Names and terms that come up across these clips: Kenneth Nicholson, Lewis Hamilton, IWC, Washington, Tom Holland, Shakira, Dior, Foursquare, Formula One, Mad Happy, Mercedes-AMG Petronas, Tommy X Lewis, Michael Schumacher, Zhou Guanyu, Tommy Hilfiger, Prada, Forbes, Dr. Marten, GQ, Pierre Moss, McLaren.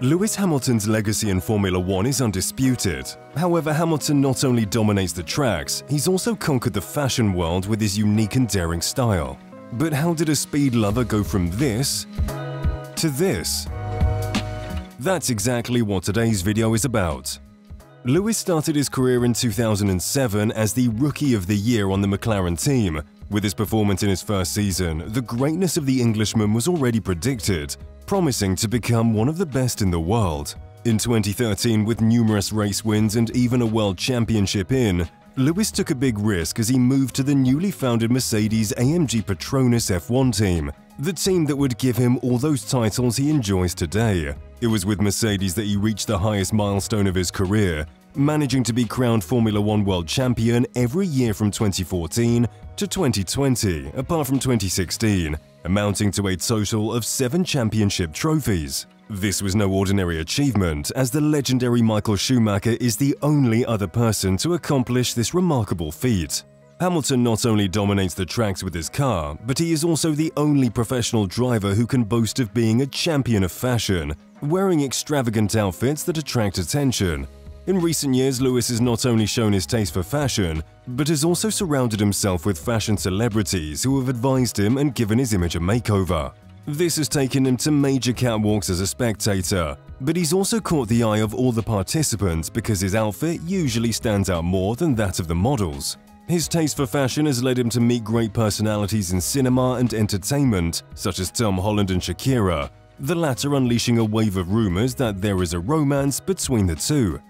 Lewis Hamilton's legacy in Formula One is undisputed. However, Hamilton not only dominates the tracks, he's also conquered the fashion world with his unique and daring style. But how did a speed lover go from this to this? That's exactly what today's video is about. Lewis started his career in 2007 as the Rookie of the Year on the McLaren team. With his performance in his first season, the greatness of the Englishman was already predicted, promising to become one of the best in the world. In 2013, with numerous race wins and even a world championship in, Lewis took a big risk as he moved to the newly founded Mercedes-AMG Petronas F1 team, the team that would give him all those titles he enjoys today. It was with Mercedes that he reached the highest milestone of his career, managing to be crowned Formula One world champion every year from 2014 to 2020, apart from 2016, amounting to a total of 7 championship trophies. This was no ordinary achievement, as the legendary Michael Schumacher is the only other person to accomplish this remarkable feat. Hamilton not only dominates the tracks with his car, but he is also the only professional driver who can boast of being a champion of fashion, wearing extravagant outfits that attract attention. In recent years, Lewis has not only shown his taste for fashion, but has also surrounded himself with fashion celebrities who have advised him and given his image a makeover. This has taken him to major catwalks as a spectator, but he's also caught the eye of all the participants because his outfit usually stands out more than that of the models. His taste for fashion has led him to meet great personalities in cinema and entertainment, such as Tom Holland and Shakira, the latter unleashing a wave of rumors that there is a romance between the two.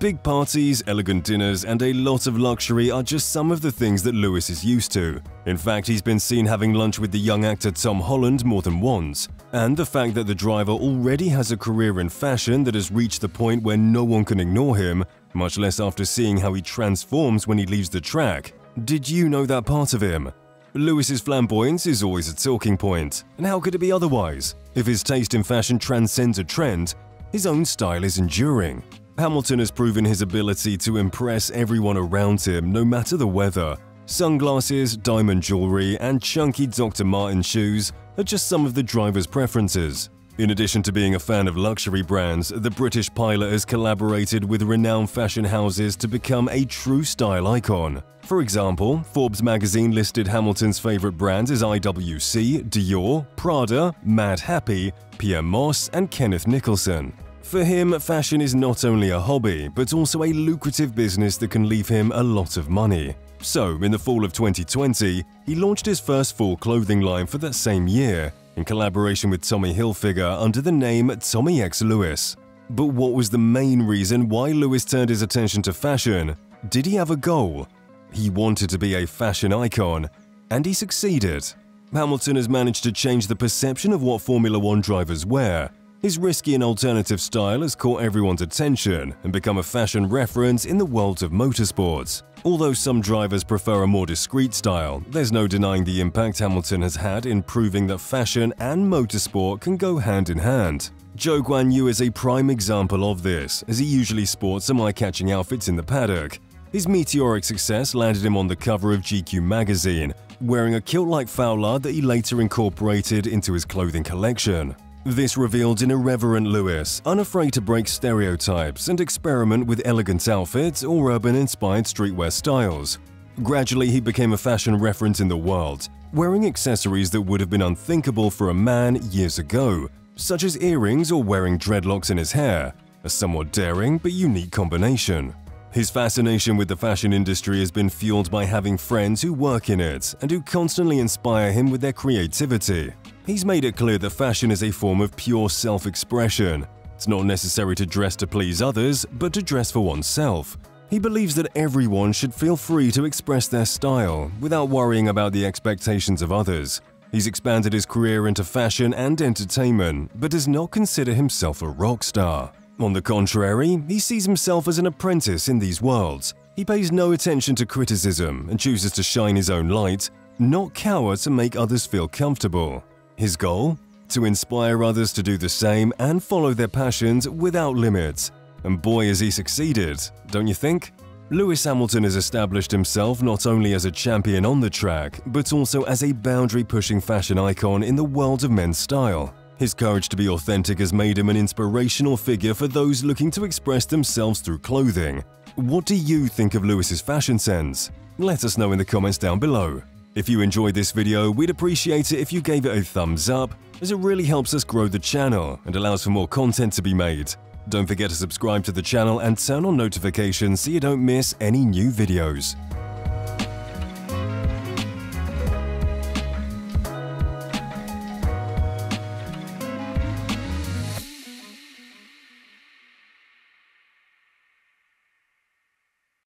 Big parties, elegant dinners, and a lot of luxury are just some of the things that Lewis is used to. In fact, he's been seen having lunch with the young actor Tom Holland more than once. And the fact that the driver already has a career in fashion that has reached the point where no one can ignore him, much less after seeing how he transforms when he leaves the track. Did you know that part of him? Lewis's flamboyance is always a talking point, and how could it be otherwise? If his taste in fashion transcends a trend, his own style is enduring. Hamilton has proven his ability to impress everyone around him, no matter the weather. Sunglasses, diamond jewelry, and chunky Dr. Marten shoes are just some of the driver's preferences. In addition to being a fan of luxury brands, the British pilot has collaborated with renowned fashion houses to become a true style icon. For example, Forbes magazine listed Hamilton's favorite brands as IWC, Dior, Prada, Mad Happy, Pierre Moss, and Kenneth Nicholson. For him, fashion is not only a hobby, but also a lucrative business that can leave him a lot of money. So, in the fall of 2020, he launched his first full clothing line for that same year, in collaboration with Tommy Hilfiger under the name Tommy X Lewis. But what was the main reason why Lewis turned his attention to fashion? Did he have a goal? He wanted to be a fashion icon, and he succeeded. Hamilton has managed to change the perception of what Formula One drivers wear. His risky and alternative style has caught everyone's attention and become a fashion reference in the world of motorsports. Although some drivers prefer a more discreet style, there's no denying the impact Hamilton has had in proving that fashion and motorsport can go hand in hand. Zhou Guanyu is a prime example of this, as he usually sports some eye-catching outfits in the paddock. His meteoric success landed him on the cover of GQ magazine, wearing a kilt-like foulard that he later incorporated into his clothing collection. This revealed an irreverent Lewis, unafraid to break stereotypes and experiment with elegant outfits or urban-inspired streetwear styles. Gradually, he became a fashion reference in the world, wearing accessories that would have been unthinkable for a man years ago, such as earrings or wearing dreadlocks in his hair, a somewhat daring but unique combination. His fascination with the fashion industry has been fueled by having friends who work in it and who constantly inspire him with their creativity. He's made it clear that fashion is a form of pure self-expression. It's not necessary to dress to please others, but to dress for oneself. He believes that everyone should feel free to express their style without worrying about the expectations of others. He's expanded his career into fashion and entertainment, but does not consider himself a rock star. On the contrary, he sees himself as an apprentice in these worlds. He pays no attention to criticism and chooses to shine his own light, not cower to make others feel comfortable. His goal? To inspire others to do the same and follow their passions without limits. And boy, has he succeeded, don't you think? Lewis Hamilton has established himself not only as a champion on the track, but also as a boundary-pushing fashion icon in the world of men's style. His courage to be authentic has made him an inspirational figure for those looking to express themselves through clothing. What do you think of Lewis's fashion sense? Let us know in the comments down below. If you enjoyed this video, we'd appreciate it if you gave it a thumbs up, as it really helps us grow the channel and allows for more content to be made. Don't forget to subscribe to the channel and turn on notifications so you don't miss any new videos.